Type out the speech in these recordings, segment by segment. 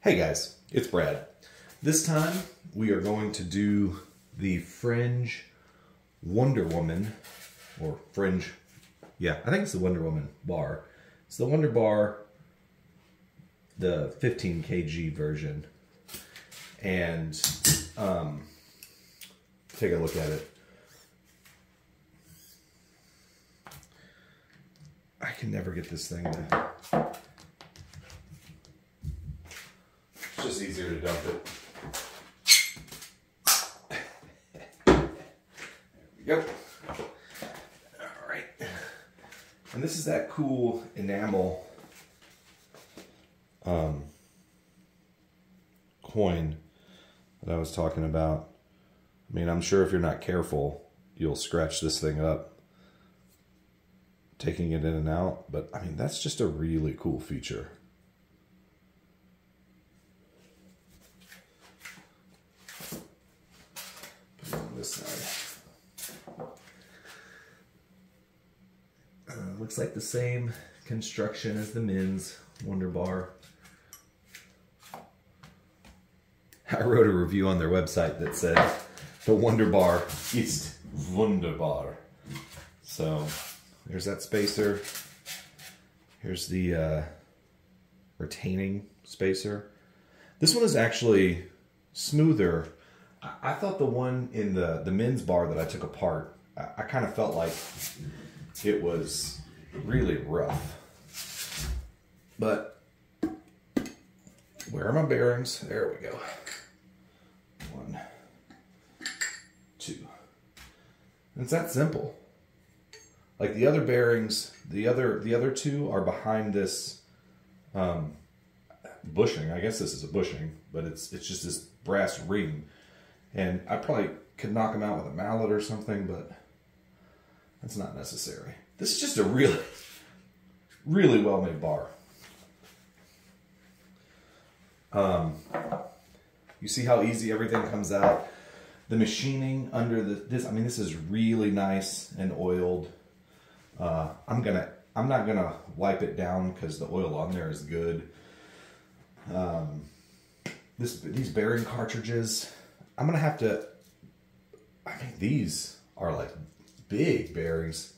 Hey guys, it's Brad. This time we are going to do the Fringe Wonder Woman, or Fringe, yeah, I think it's the Wonder Woman bar. It's the Wonder Bar, the 15 kg version, and take a look at it. I can never get this thing to... It's just easier to dump it. There we go. All right. And this is that cool enamel coin that I was talking about. I mean, I'm sure if you're not careful, you'll scratch this thing up taking it in and out, but I mean, that's just a really cool feature. Put it on this side. Looks like the same construction as the men's Wonder Bar. I wrote a review on their website that said, the Wonder Bar ist wunderbar. So, there's that spacer. Here's the retaining spacer. This one is actually smoother. I thought the one in the men's bar that I took apart, I kind of felt like it was really rough. But where are my bearings? There we go. 1, 2. It's that simple. Like the other bearings, the other two are behind this bushing. I guess this is a bushing, but it's just this brass ring, and I probably could knock them out with a mallet or something, but that's not necessary. This is just a really, really well-made bar. You see how easy everything comes out. The machining under this. I mean, this is really nice and oiled. I'm not gonna wipe it down because the oil on there is good. These bearing cartridges, I'm gonna have to, I mean, these are like big bearings.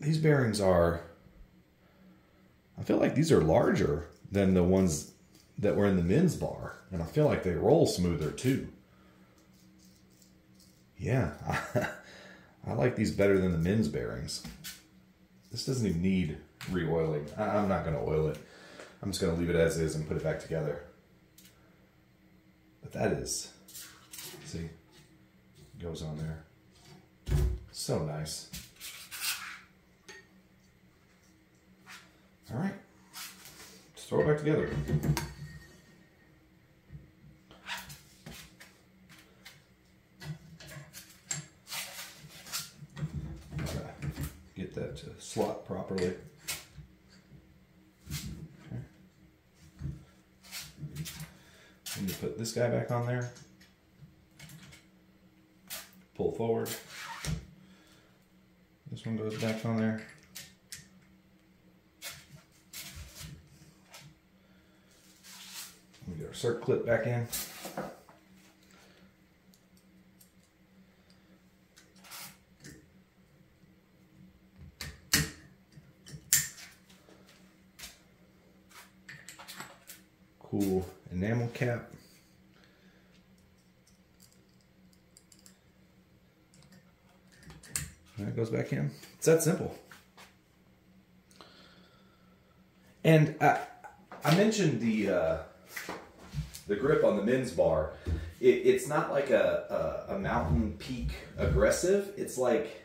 These bearings are, I feel like these are larger than the ones that were in the men's bar. And I feel like they roll smoother too. Yeah. I like these better than the men's bearings. This doesn't even need re-oiling. I'm not gonna oil it. I'm just gonna leave it as is and put it back together. But that is, see, goes on there. So nice. All right, let's throw it back together. That to slot properly. Okay. I'm gonna put this guy back on there. Pull forward. This one goes back on there. We get our circ clip back in. Cool enamel cap. And that goes back in. It's that simple. And I mentioned the grip on the men's bar. It's not like a mountain peak aggressive. It's like,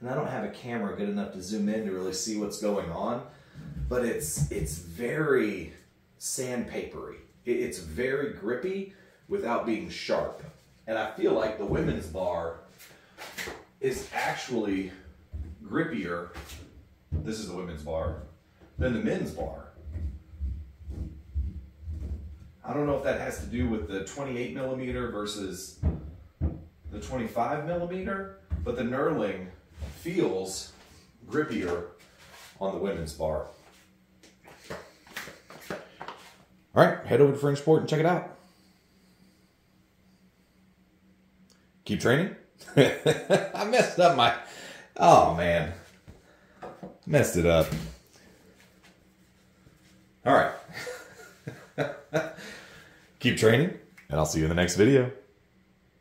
and I don't have a camera good enough to zoom in to really see what's going on, but it's very sandpapery. It's very grippy without being sharp. And I feel like the women's bar is actually grippier. This is the women's bar than the men's bar. I don't know if that has to do with the 28 millimeter versus the 25 millimeter, but the knurling feels grippier on the women's bar. All right, head over to FringeSport and check it out. Keep training. I messed up my... Oh, man. Messed it up. All right. Keep training, and I'll see you in the next video.